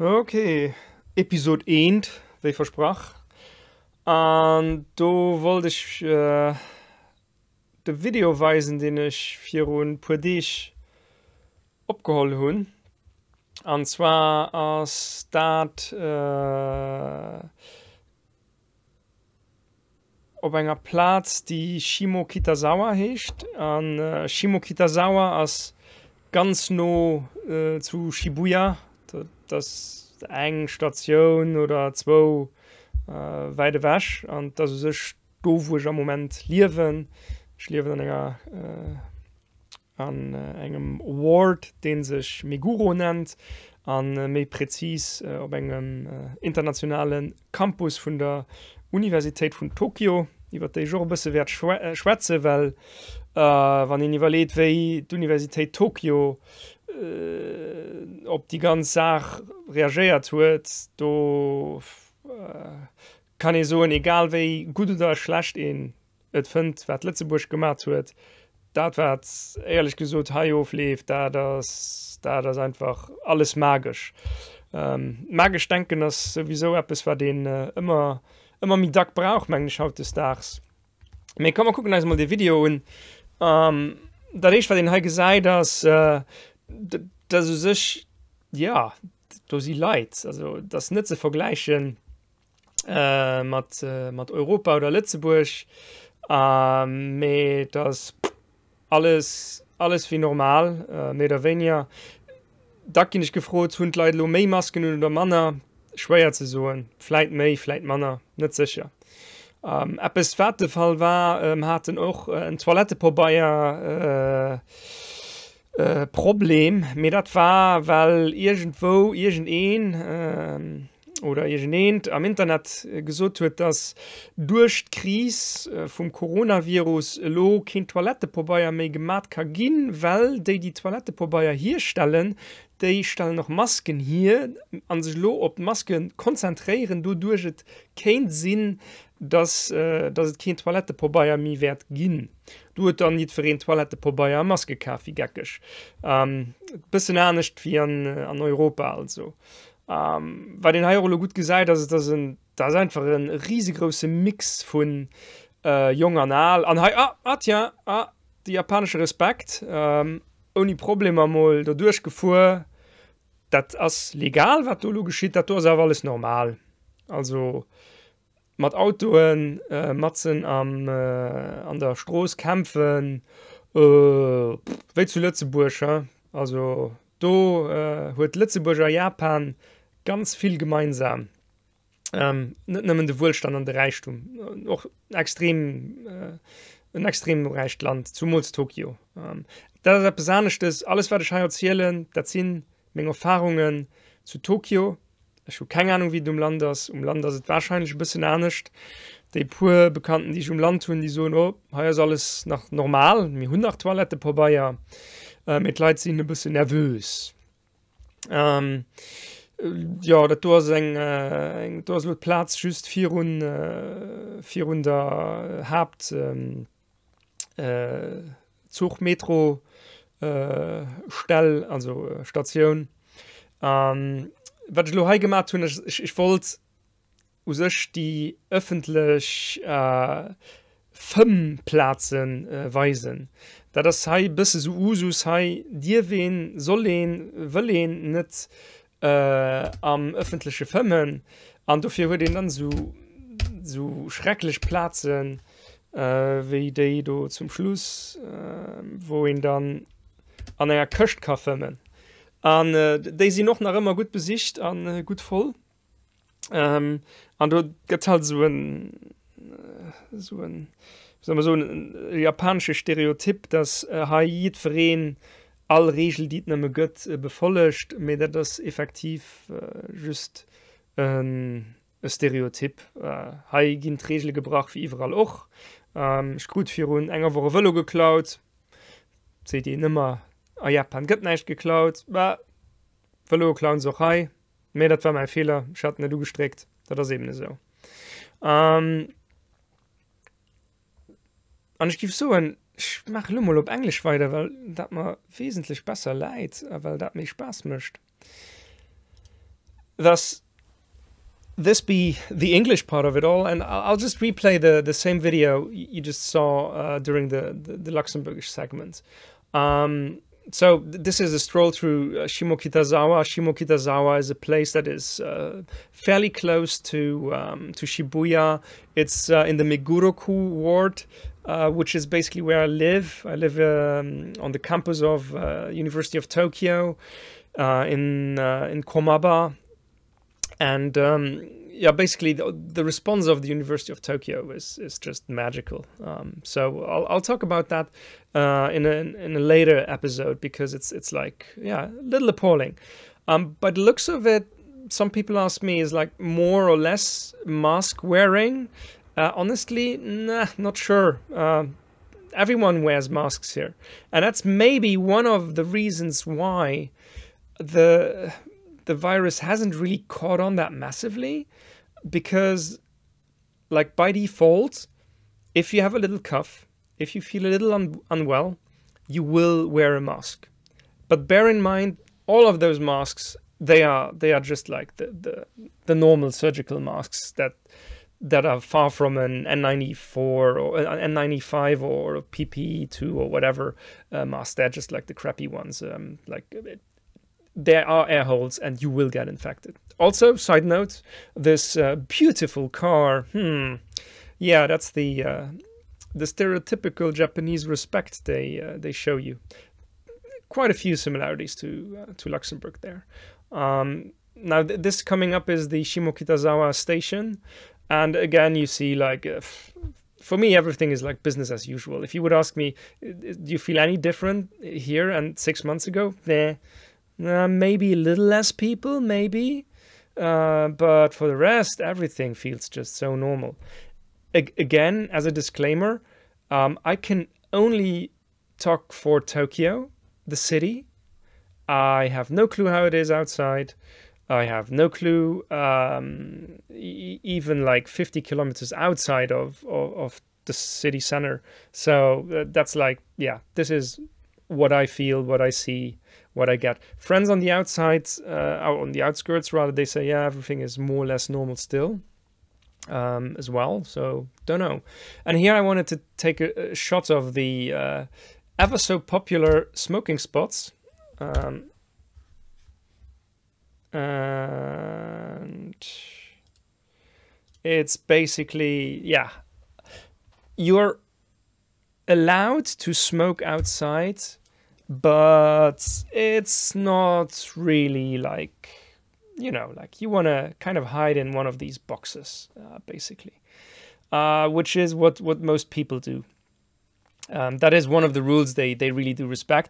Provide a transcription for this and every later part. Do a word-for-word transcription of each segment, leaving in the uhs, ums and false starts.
Oké, episode één, die versprach. En daar wilde ik uh, de video wijzen die ik voor een paar dagen opgehaald heb. En zwar als dat uh, op een plaats die Shimokitazawa heet. En uh, Shimokitazawa is ganz no uh, zu Shibuya. Das ist eine Station oder zwei äh, weit weg, und das ist da, wo ich am Moment lebe. Ich lebe an, einer, äh, an äh, einem Award, den sich Meguro nennt, an äh, mehr präzis äh, auf einem äh, internationalen Campus von der Universität von Tokio. Über die ich auch ein bisschen wert schwä schwätze, weil äh, wenn ich überlege, wie die Universität Tokio Äh, ob die ganze Sache reagiert wird, da äh, kann ich sagen, egal wie gut oder schlecht ihn findet, was Lützeburg gemacht wird, das wird ehrlich gesagt high auflebt, da das, da das einfach alles magisch. Ähm, magisch denken ist sowieso etwas, was den äh, immer, immer mit Tag braucht, manchmal auf des Tages. Wir können mal gucken, also mal das Video und ähm, da ist, was den halt gesagt, dass äh, das ist sich, ja, durch die Leid, also das nicht zu vergleichen äh, mit, äh, mit Europa oder Lützeburg, äh, mit das alles, alles wie normal, äh, mehr oder weniger. Da bin ich gefroht, Hund Leute mehr Masken oder Männer, schwer zu sagen, vielleicht mehr, vielleicht Männer, nicht sicher. Ähm, etwas der Fall war, ähm, hatten auch äh, eine Toilette vorbei, äh, Äh, Problem, mir das war, weil irgendwo, irgendein äh, oder irgendjemand am Internet äh, gesagt wird, dass durch die Krise äh, vom Coronavirus äh, keine Toilettenpapier mehr gemacht kann gehen, weil die die Toilettenpapier hier stellen, die stellen noch Masken hier, an sich auf die Masken konzentrieren, dadurch hat keinen Sinn, dass, äh, dass es keine Toilettenpapier mehr wird gehen. Du hast dann nicht für eine Toilettenpapier Maske gekauft, wie geckig. Ähm, ein bisschen anders wie an, an Europa, also. Ähm, weil den Heirolo gut gesagt, dass das ein, das einfach ein riesengroßer Mix von äh, jung an alt. Ah, ah, ja, ah, die japanische Respekt. Ähm, ohne Probleme mal da durchgeführt. Das ist legal, was da geschieht, das ist aber alles normal. Also, mit Autoren, äh, Matzen am, äh, an der Straße kämpfen, äh, pff, wie zu Lützeburg. Ja? Also, da äh, hat Lützeburg und Japan ganz viel gemeinsam. Ähm, nicht nur der Wohlstand und der Reichtum, auch extrem, äh, ein extrem reiches Land, zumal Tokio. Ähm, das ist etwas anderes, alles, was ich hier erzähle, das sind meine Erfahrungen zu Tokio. Ich habe keine Ahnung, wie es um Land ist. Um Land ist es wahrscheinlich ein bisschen anders. Die paar Bekannten, die ich um Land tun, die sagen, oh, hier ist alles nach normal. Wir haben noch Toiletten vorbei. Äh, mit Leuten sind ein bisschen nervös. Ähm, ja, das ist ein, äh, das ist ein Platz, just vierhundert, vierhundert Haupt, äh, Zug, Metro, äh, Stell, also äh, Station. Ähm, Was ich hier gemacht habe, ist, ich, ich wollte aus die öffentlichen äh, Filmplätzen äh, weisen. Da das hier ein bisschen so Usus hier, die wen sollen, wollen nicht äh, am öffentlichen Filmen. Und dafür wurden dann so, so schrecklich Plätzen, äh, wie die da zum Schluss, äh, wo ihn dann an einer Küche kann filmen. Und äh, die sind noch immer gut besicht und äh, gut voll. Ähm, und dort gibt es halt so ein, so ein, sagen wir so ein japanisches Stereotyp, dass äh, jeder Verein alle Regeln, die es nicht mehr gibt, äh, befolgt, aber das ist effektiv äh, just ein, ein Stereotyp. Äh, hier gibt es Regeln gebracht, wie überall auch. Ähm, ich habe für einen enger Woche Velo geklaut. Seht ihr nicht mehr. Oh, Japan gibt nicht geklaut, aber verloren klauen so high. Mehr, das war mein Fehler. Ich hatte nicht gestreckt. Das ist eben nicht so. Ähm, und ich gebe so, ein, ich mache nur mal auf Englisch weiter, weil das mir wesentlich besser leid, weil das mir Spaß mischt. Thus, this be the English part of it all, and I'll just replay the, the same video you just saw uh, during the, the, the Luxembourgish segment. Um, so this is a stroll through Shimokitazawa. Shimokitazawa is a place that is uh, fairly close to, um, to Shibuya. It's uh, in the Meguro-ku ward, uh, which is basically where I live. I live um, on the campus of uh, University of Tokyo uh, in, uh, in Komaba. And um, yeah, basically the, the response of the University of Tokyo is, is just magical. Um, so I'll, I'll talk about that uh, in, a, in a later episode, because it's, it's like, yeah, a little appalling. Um, by the looks of it, some people ask me, is like more or less mask wearing? Uh, honestly, nah, not sure. Uh, everyone wears masks here. And that's maybe one of the reasons why the... the virus hasn't really caught on that massively, because like by default, if you have a little cough, if you feel a little un unwell, you will wear a mask. But bear in mind, all of those masks, they are they are just like the the, the normal surgical masks that that are far from an N ninety-four or an N ninety-five or a P P E two or whatever uh, mask. They're just like the crappy ones, um, like it, there are air holes and you will get infected. Also, side note, this uh, beautiful car, hmm, yeah, that's the uh, the stereotypical Japanese respect they uh, they show you. Quite a few similarities to uh, to Luxembourg there. Um, now, th this coming up is the Shimokitazawa station, and again you see like uh, for me, everything is like business as usual. If you would ask me, do you feel any different here and six months ago? Nah. Uh, maybe a little less people, maybe, uh, but for the rest, everything feels just so normal. A again, as a disclaimer, um, I can only talk for Tokyo, the city. I have no clue how it is outside. I have no clue, um, e even like fifty kilometers outside of, of, of the city center. So uh, that's like, yeah, this is what I feel, what I see, what I get. Friends on the outside, uh, out on the outskirts rather, they say, yeah, everything is more or less normal still um, as well. So don't know. And here I wanted to take a, a shot of the uh, ever so popular smoking spots. Um, and it's basically, yeah, you're allowed to smoke outside, but it's not really like, you know, like you want to kind of hide in one of these boxes, uh, basically, uh, which is what, what most people do. Um, that is one of the rules they, they really do respect.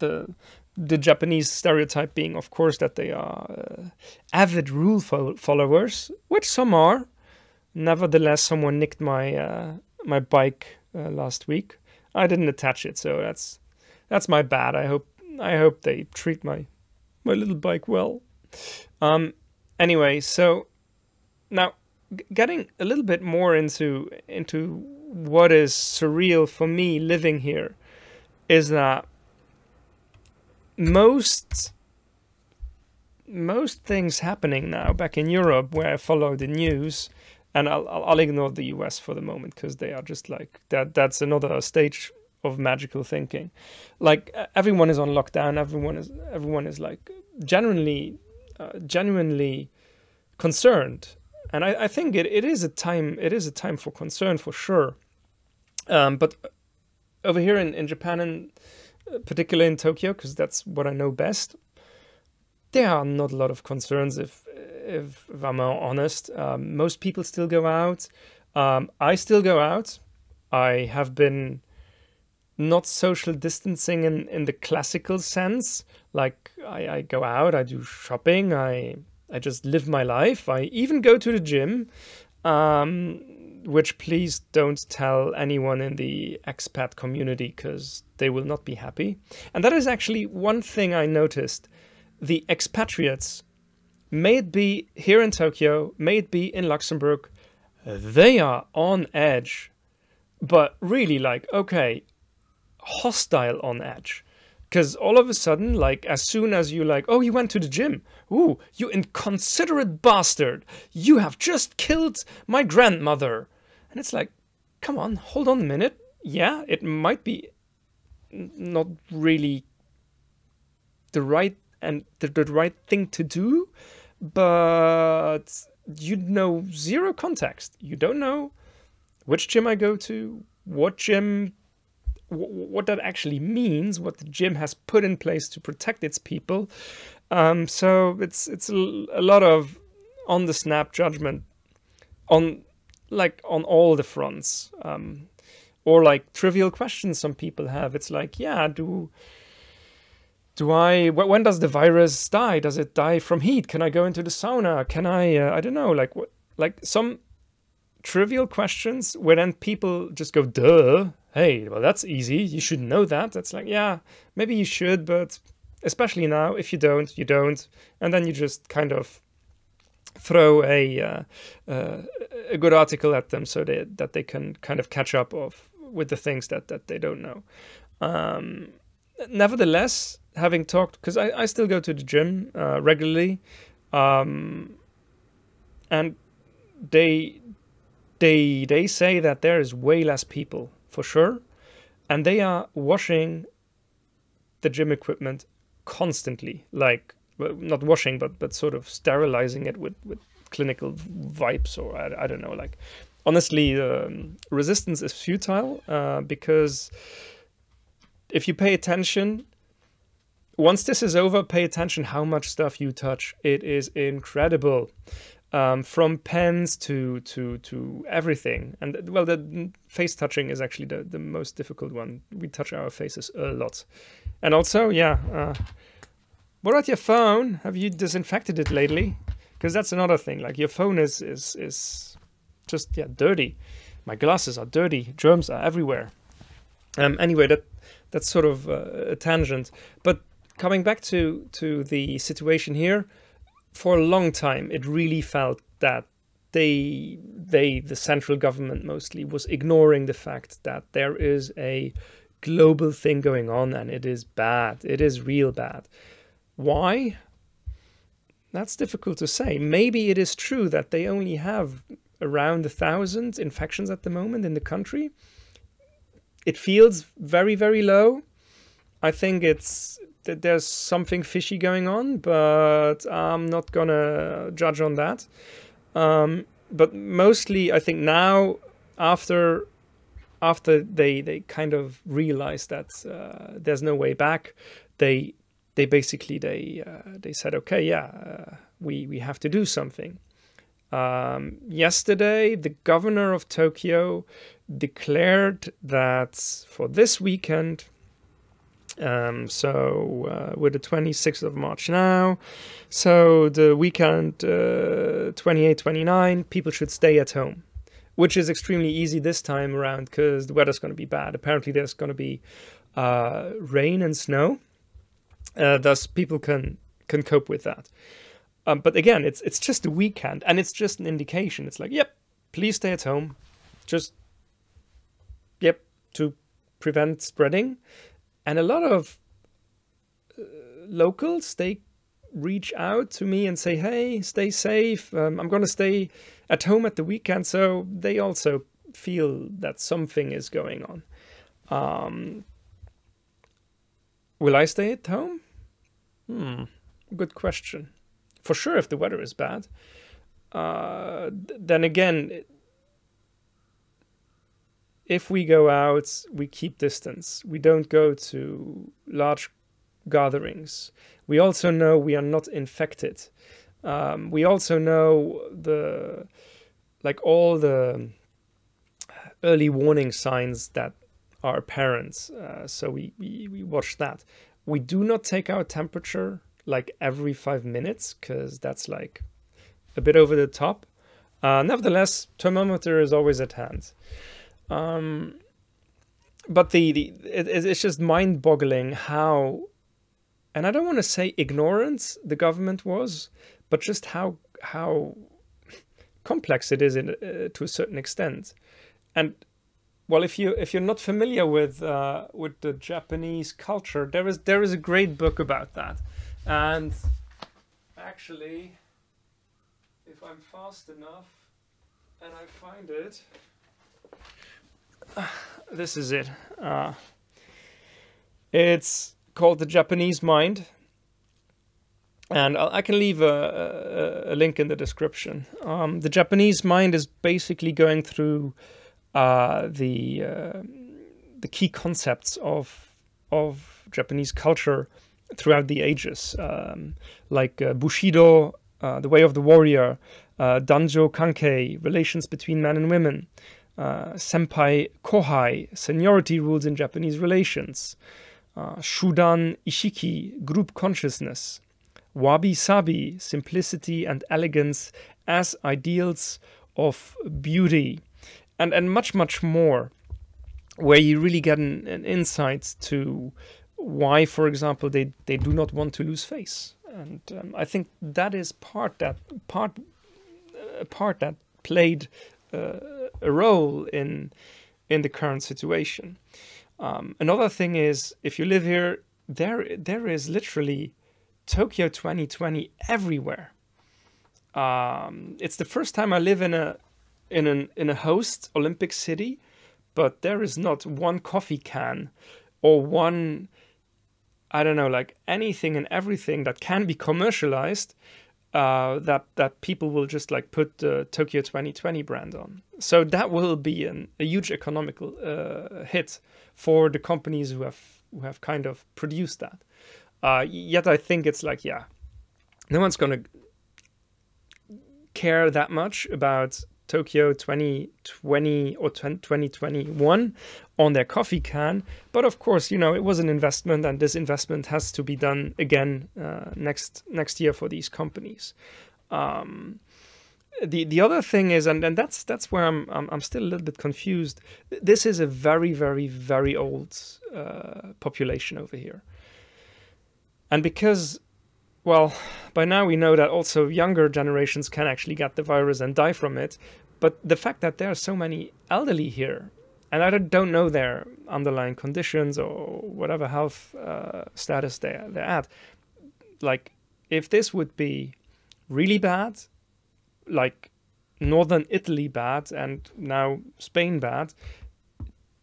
The, the Japanese stereotype being, of course, that they are uh, avid rule fo followers, which some are. Nevertheless, someone nicked my, uh, my bike uh, last week. I didn't attach it, so that's... that's my bad. I hope I hope they treat my my little bike well. Um, anyway, so now g getting a little bit more into into what is surreal for me living here is that most most things happening now back in Europe, where I follow the news, and I'll I'll, I'll ignore the U S for the moment, because they are just like that. That's another stage of magical thinking. Like everyone is on lockdown, everyone is everyone is like genuinely uh, genuinely concerned, and I, I think it, it is a time it is a time for concern, for sure. Um, but over here in, in Japan, and particularly in Tokyo, because that's what I know best, there are not a lot of concerns, if if, if I'm honest. Um, most people still go out. um, I still go out. I have been not social distancing in, in the classical sense. Like I, I go out, I do shopping, I I just live my life. I even go to the gym, um, which please don't tell anyone in the expat community, because they will not be happy. And that is actually one thing I noticed. The expatriates, may it be here in Tokyo, may it be in Luxembourg, they are on edge. But really, like, okay, hostile on edge, Because all of a sudden, like, as soon as you like, oh, you went to the gym. Ooh, you inconsiderate bastard. You have just killed my grandmother. And it's like, come on, hold on a minute. Yeah, it might be not really the right and the, the right thing to do, but you know zero context. You don't know which gym I go to, what gym... what that actually means, what the gym has put in place to protect its people. Um, so it's it's a lot of on the snap judgment on like on all the fronts, um, or like trivial questions some people have. It's like, yeah, do do I when does the virus die? Does it die from heat? Can I go into the sauna? Can I uh, I don't know, like what like some trivial questions where then people just go, duh. Hey, well, that's easy. You should know that. That's like, yeah, maybe you should, but especially now, if you don't, you don't. And then you just kind of throw a uh, uh, a good article at them so they, that they can kind of catch up of with the things that, that they don't know. Um, nevertheless, having talked, because I, I still go to the gym uh, regularly, um, and they they they say that there is way less people. For sure, and they are washing the gym equipment constantly, like, well, not washing but but sort of sterilizing it with with clinical wipes, or I, I don't know, like, honestly, um, resistance is futile, uh, because if you pay attention, once this is over, pay attention how much stuff you touch. It is incredible. Um, from pens to to to everything, and well, the face touching is actually the the most difficult one. We touch our faces a lot, and also, yeah, uh, what about your phone? Have you disinfected it lately? Because that's another thing. Like, your phone is is is just yeah dirty. My glasses are dirty. Germs are everywhere. Um. Anyway, that that's sort of uh, a tangent. But coming back to to the situation here. For a long time, it really felt that they, they, the central government mostly, was ignoring the fact that there is a global thing going on, and it is bad. It is real bad. Why? That's difficult to say. Maybe it is true that they only have around a thousand infections at the moment in the country. It feels very, very low. I think it's... that there's something fishy going on, but I'm not gonna judge on that. Um, but mostly, I think now, after after they they kind of realized that uh, there's no way back, they they basically they uh, they said, okay, yeah, uh, we we have to do something. Um, yesterday, the governor of Tokyo declared that for this weekend. Um, so uh, we're the twenty-sixth of March now, so the weekend uh, twenty-eight, twenty-nine, people should stay at home, which is extremely easy this time around because the weather's going to be bad. Apparently there's going to be uh, rain and snow, uh, thus people can can cope with that. Um, but again, it's it's just a weekend, and it's just an indication. It's like, yep, please stay at home, just yep to prevent spreading. And a lot of uh, locals, they reach out to me and say, hey, stay safe. Um, I'm going to stay at home at the weekend. So they also feel that something is going on. Um, will I stay at home? Hmm, good question. For sure, if the weather is bad. Uh, then again, it, if we go out, we keep distance. We don't go to large gatherings. We also know we are not infected. Um, we also know the, like all the early warning signs that are apparent. Uh, so we, we, we watch that. We do not take our temperature like every five minutes because that's like a bit over the top. Uh, nevertheless, thermometer is always at hand. Um, but the, the it, it's just mind-boggling how, and I don't want to say ignorance the government was, but just how how complex it is in, uh, to a certain extent. And Well, if you if you're not familiar with uh, with the Japanese culture, there is there is a great book about that. And actually, if I'm fast enough and I find it, uh, this is it. Uh, it's called The Japanese Mind, and I can leave a, a, a link in the description. Um, the Japanese Mind is basically going through Uh, the uh, the key concepts of of Japanese culture throughout the ages, um, like uh, Bushido, uh, the way of the warrior, uh, danjo Kankei, relations between men and women, uh, senpai kohai, seniority rules in Japanese relations, uh, shudan ishiki, group consciousness, wabi-sabi, simplicity and elegance as ideals of beauty. And, and much, much more, where you really get an, an insight to why, for example, they, they do not want to lose face. And um, I think that is part that part uh, part that played uh, a role in in the current situation. Um, another thing is, if you live here, there there is literally Tokyo twenty twenty everywhere. Um, it's the first time I live in a in an in a host Olympic city, but there is not one coffee can or one, I don't know, like anything and everything that can be commercialized uh that that people will just like put the uh, Tokyo twenty twenty brand on. So that will be an, a huge economical uh, hit for the companies who have who have kind of produced that. Uh yet I think it's like, yeah, no one's gonna care that much about Tokyo twenty twenty or twenty twenty-one on their coffee can. But of course, you know, it was an investment, and this investment has to be done again uh, next next year for these companies. Um, the the other thing is, and, and that's that's where I'm, I'm I'm still a little bit confused. This is a very very very old uh, population over here, and because, well, by now we know that also younger generations can actually get the virus and die from it. But the fact that there are so many elderly here, and I don't know their underlying conditions or whatever health uh, status they're, they're at, like if this would be really bad, like northern Italy bad and now Spain bad,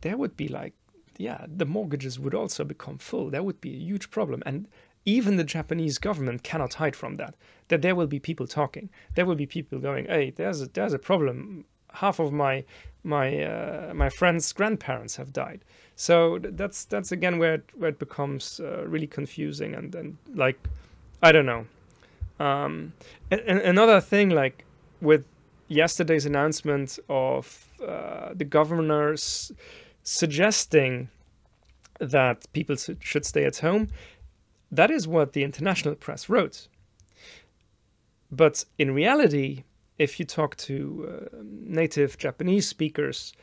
there would be like, yeah, the mortgages would also become full. That would be a huge problem. And even the Japanese government cannot hide from that, that there will be people talking. There will be people going, hey, there's a, there's a problem. Half of my my uh, my friends' grandparents have died. So that's that's again where it, where it becomes uh, really confusing. And then, like, I don't know. Um, and, and another thing, like with yesterday's announcement of uh, the governors suggesting that people should stay at home, that is what the international press wrote. But in reality, if you talk to uh, native Japanese speakers,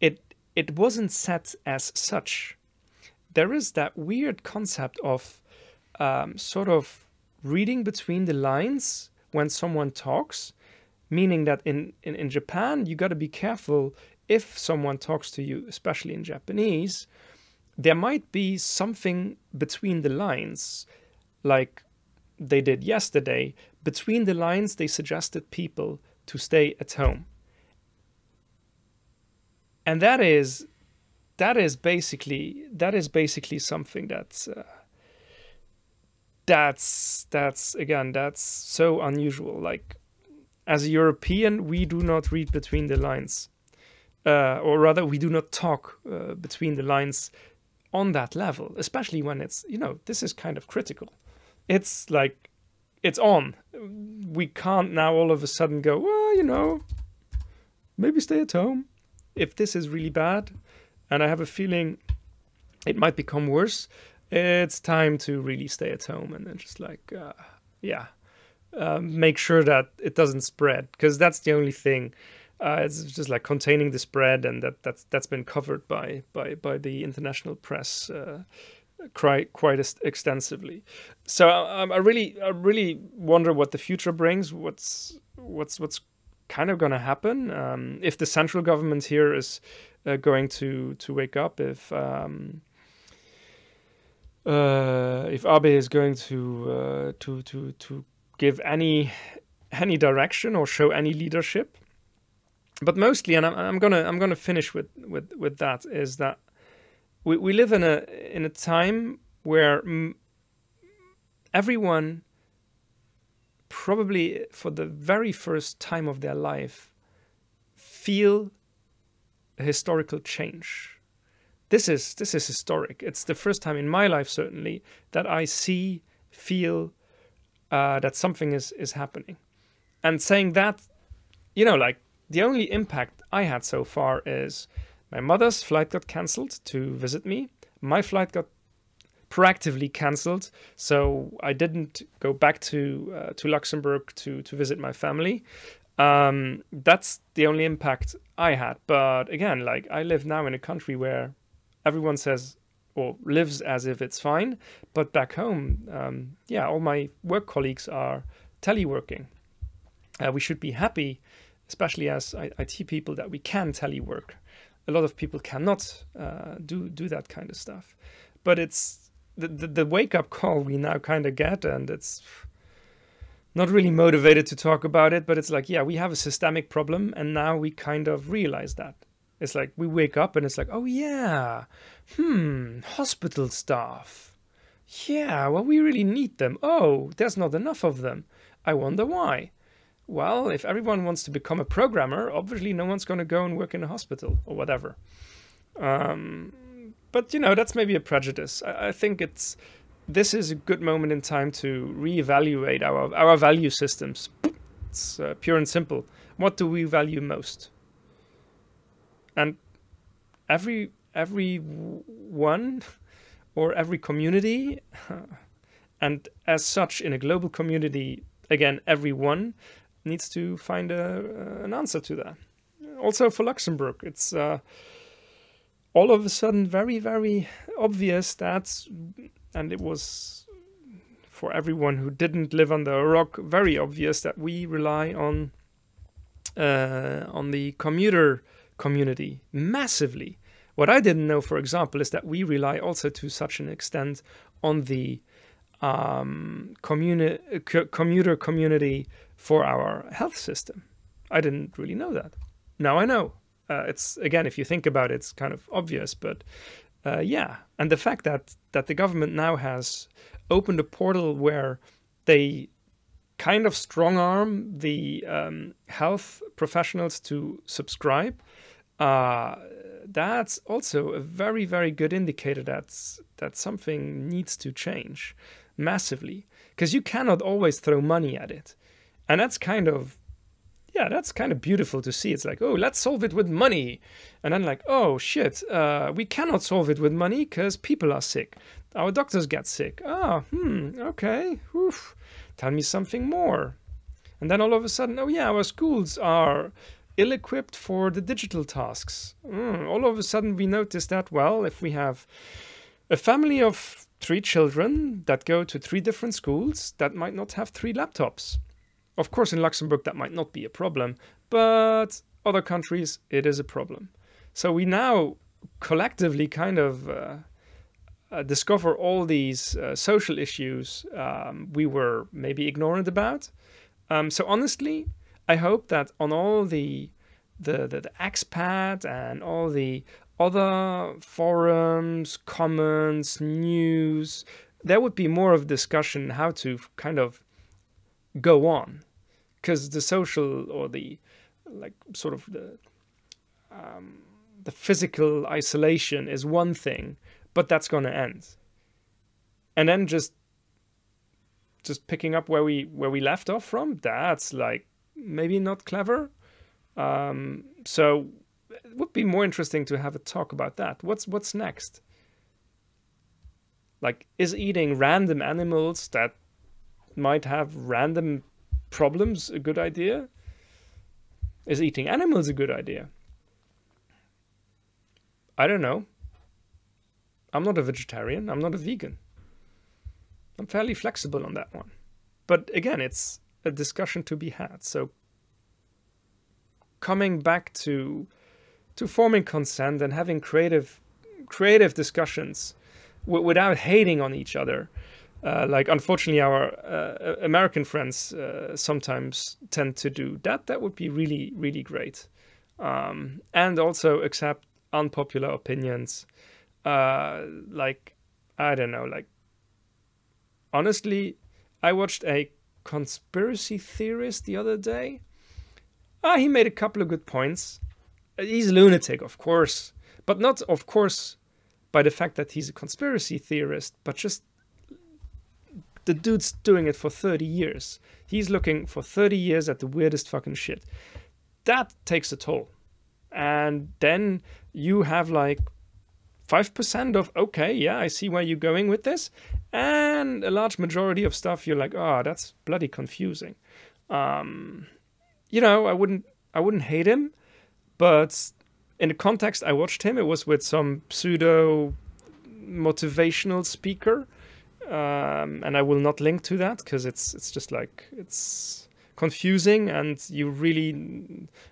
it it wasn't set as such. There is that weird concept of um, sort of reading between the lines when someone talks, meaning that in, in, in Japan, you got to be careful if someone talks to you, especially in Japanese. There might be something between the lines, like they did yesterday. Between the lines, they suggested people to stay at home. And that is, that is basically, that is basically something that's, uh, that's, that's again, that's so unusual. Like as a European, we do not read between the lines, uh, or rather we do not talk uh, between the lines on that level, especially when it's, you know, this is kind of critical. It's like, it's on. We can't now all of a sudden go, well, you know, maybe stay at home. If this is really bad, and I have a feeling it might become worse, it's time to really stay at home and then just like, uh, yeah, uh, make sure that it doesn't spread, because that's the only thing. Uh, it's just like containing the spread, and that that's that's been covered by by by the international press uh, quite quite extensively. So I, I really I really wonder what the future brings. What's what's what's kind of going to happen. Um, if the central government here is uh, going to to wake up, if um, uh, if Abe is going to uh, to to to give any any direction or show any leadership. But mostly, and I'm, I'm gonna I'm gonna finish with with with that, is that we we live in a in a time where m everyone probably for the very first time of their life feel a historical change. This is this is historic. It's the first time in my life, certainly, that I see feel uh, that something is is happening. And saying that, you know, like, the only impact I had so far is my mother's flight got cancelled to visit me. My flight got proactively cancelled, so I didn't go back to uh, to Luxembourg to to visit my family. Um, that's the only impact I had. But again, like, I live now in a country where everyone says or lives as if it's fine, but back home, um, yeah, all my work colleagues are teleworking. Uh, we should be happy, especially as I T people, that we can telework. A lot of people cannot uh, do do that kind of stuff. But it's the, the, the wake-up call we now kind of get, and it's not really motivated to talk about it, but it's like, yeah, we have a systemic problem, and now we kind of realize that. It's like we wake up, and it's like, oh, yeah, hmm, hospital staff. Yeah, well, we really need them. Oh, there's not enough of them. I wonder why. Well, if everyone wants to become a programmer, obviously no one's going to go and work in a hospital or whatever. Um, but, you know, that's maybe a prejudice. I, I think it's this is a good moment in time to reevaluate our, our value systems. It's uh, pure and simple. What do we value most? And every, every one or every community, and as such in a global community, again, everyone needs to find a, uh, an answer to that. Also for Luxembourg, it's uh, all of a sudden very, very obvious that, and it was for everyone who didn't live under a rock, very obvious that we rely on uh, on the commuter community massively. What I didn't know, for example, is that we rely also to such an extent on the Um, communi co commuter community for our health system. I didn't really know that. Now I know. Uh, it's, again, if you think about it, it's kind of obvious, but uh, yeah. And the fact that, that the government now has opened a portal where they kind of strong arm the um, health professionals to subscribe, uh, that's also a very, very good indicator that's, that something needs to change. Massively, because you cannot always throw money at it, and that's kind of, yeah, that's kind of beautiful to see. It's like, oh, let's solve it with money, and then like, oh shit, uh, we cannot solve it with money because people are sick. Our doctors get sick. Ah, oh, hmm, okay. Oof. Tell me something more. And then all of a sudden, oh yeah, our schools are ill-equipped for the digital tasks. Mm, all of a sudden, we notice that, well, if we have a family of three children that go to three different schools that might not have three laptops. Of course, in Luxembourg, that might not be a problem, but other countries, it is a problem. So we now collectively kind of uh, uh, discover all these uh, social issues um, we were maybe ignorant about. Um, so honestly, I hope that on all the, the, the, the expat and all the other forums, comments, news, there would be more of discussion how to kind of go on, because the social or the like sort of the um, the physical isolation is one thing, but that's going to end. And then just just picking up where we where we left off from, that's like maybe not clever. Um, so. It would be more interesting to have a talk about that. What's what's next? Like, is eating random animals that might have random problems a good idea? Is eating animals a good idea? I don't know. I'm not a vegetarian. I'm not a vegan. I'm fairly flexible on that one. But again, it's a discussion to be had. So coming back to to forming consent and having creative creative discussions w without hating on each other. Uh, like, unfortunately, our uh, American friends uh, sometimes tend to do that. That would be really, really great. Um, and also accept unpopular opinions. Uh, like, I don't know, like, honestly, I watched a conspiracy theorist the other day. Ah, he made a couple of good points. He's a lunatic, of course. But not, of course, by the fact that he's a conspiracy theorist, but just the dude's doing it for thirty years. He's looking for thirty years at the weirdest fucking shit. That takes a toll. And then you have like five percent of, okay, yeah, I see where you're going with this. And a large majority of stuff you're like, oh, that's bloody confusing. Um, you know, I wouldn't, I wouldn't hate him, but in the context I watched him, it was with some pseudo motivational speaker. Um, and I will not link to that because it's it's just like it's confusing, and you really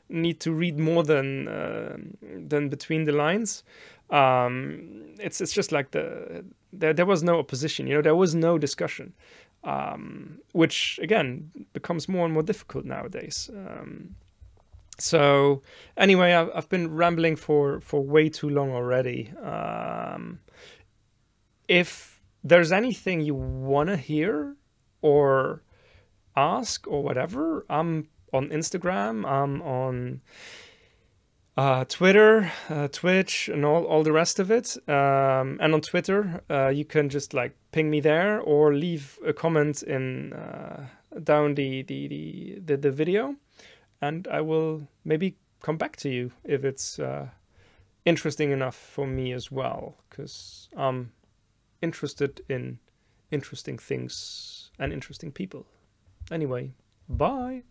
need to read more than uh, than between the lines. Um, it's it's just like the there there was no opposition, you know, there was no discussion, um, which again becomes more and more difficult nowadays. Um, so anyway, I've, I've been rambling for for way too long already. Um, if there's anything you want to hear or ask or whatever, I'm on Instagram, I'm on uh, Twitter, uh, Twitch, and all, all the rest of it. Um, and on Twitter, uh, you can just like ping me there or leave a comment in uh, down the the, the the the video, and I will maybe come back to you if it's uh, interesting enough for me as well, because I'm um, interested in interesting things and interesting people. Anyway, bye.